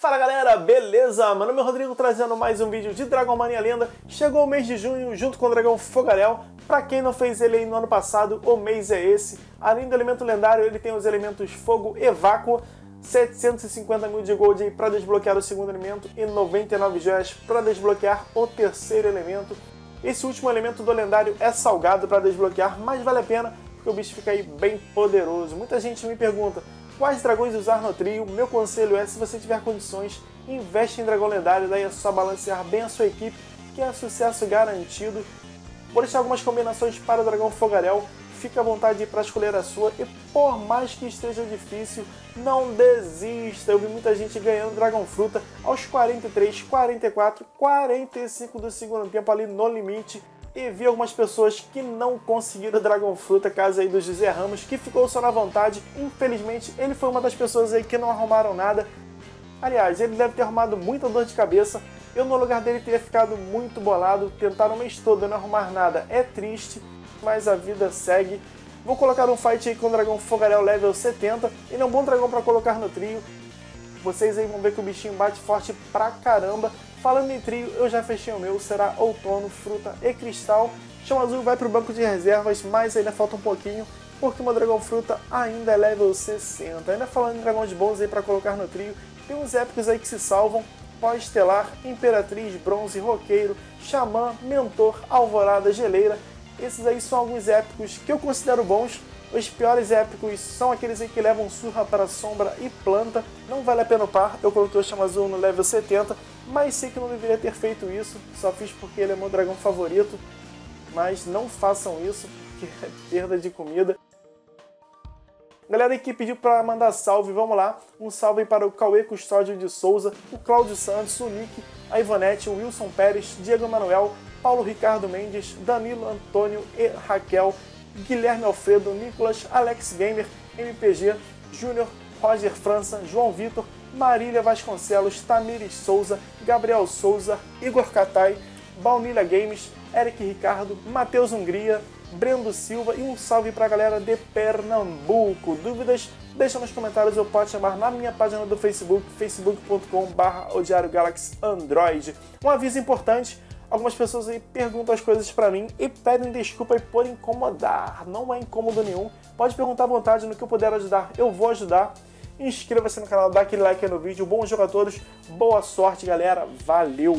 Fala galera, beleza? Meu nome é Rodrigo, trazendo mais um vídeo de Dragon Mania: A Lenda. Chegou o mês de junho junto com o Dragão Fogaréu. Pra quem não fez ele aí no ano passado, o mês é esse. Além do elemento lendário, ele tem os elementos fogo e vácuo. 750 mil de gold aí pra desbloquear o segundo elemento e 99 joias pra desbloquear o terceiro elemento. Esse último elemento do lendário é salgado pra desbloquear, mas vale a pena porque o bicho fica aí bem poderoso. Muita gente me pergunta quais dragões usar no trio. Meu conselho é, se você tiver condições, investe em dragão lendário, daí é só balancear bem a sua equipe, que é sucesso garantido. Vou deixar algumas combinações para o dragão fogaréu, fica à vontade para escolher a sua, e por mais que esteja difícil, não desista. Eu vi muita gente ganhando dragão fruta aos 43, 44, 45 do segundo tempo, ali no limite. E vi algumas pessoas que não conseguiram o Dragão Fruta, caso aí do José Ramos, que ficou só na vontade. Infelizmente, ele foi uma das pessoas aí que não arrumaram nada. Aliás, ele deve ter arrumado muita dor de cabeça. Eu, no lugar dele, teria ficado muito bolado. Tentaram o mês todo não arrumar nada. É triste, mas a vida segue. Vou colocar um fight aí com o Dragão Fogaréu level 70. Ele é um bom dragão para colocar no trio. Vocês aí vão ver que o bichinho bate forte pra caramba. Falando em trio, eu já fechei o meu, será outono, fruta e cristal. Chão azul vai para o banco de reservas, mas ainda falta um pouquinho, porque uma dragão fruta ainda é level 60. Ainda falando em dragões bons aí para colocar no trio, tem uns épicos aí que se salvam: pó estelar, imperatriz, bronze, roqueiro, xamã, mentor, alvorada, geleira. Esses aí são alguns épicos que eu considero bons. Os piores épicos são aqueles em que levam surra para sombra e planta. Não vale a pena o par, eu coloquei o Chama Azul no level 70, mas sei que não deveria ter feito isso, só fiz porque ele é meu dragão favorito. Mas não façam isso, porque é perda de comida. Galera aí que pediu para mandar salve, vamos lá. Um salve para o Cauê Custódio de Souza, o Claudio Santos, o Nick, a Ivonete, o Wilson Pérez, Diego Manuel, Paulo Ricardo Mendes, Danilo Antônio e Raquel, Guilherme Alfredo, Nicolas, Alex Gamer, MPG, Júnior, Roger França, João Vitor, Marília Vasconcelos, Tamires Souza, Gabriel Souza, Igor Catay, Baunilha Games, Eric Ricardo, Matheus Hungria, Brendo Silva, e um salve pra galera de Pernambuco. Dúvidas? Deixa nos comentários, eu posso chamar na minha página do Facebook, facebook.com/odiariogalaxyandroid. Um aviso importante: algumas pessoas aí perguntam as coisas pra mim e pedem desculpa aí por incomodar. Não é incômodo nenhum, pode perguntar à vontade, no que eu puder ajudar, eu vou ajudar. Inscreva-se no canal, dá aquele like aí no vídeo. Bom jogo a todos, boa sorte galera, valeu!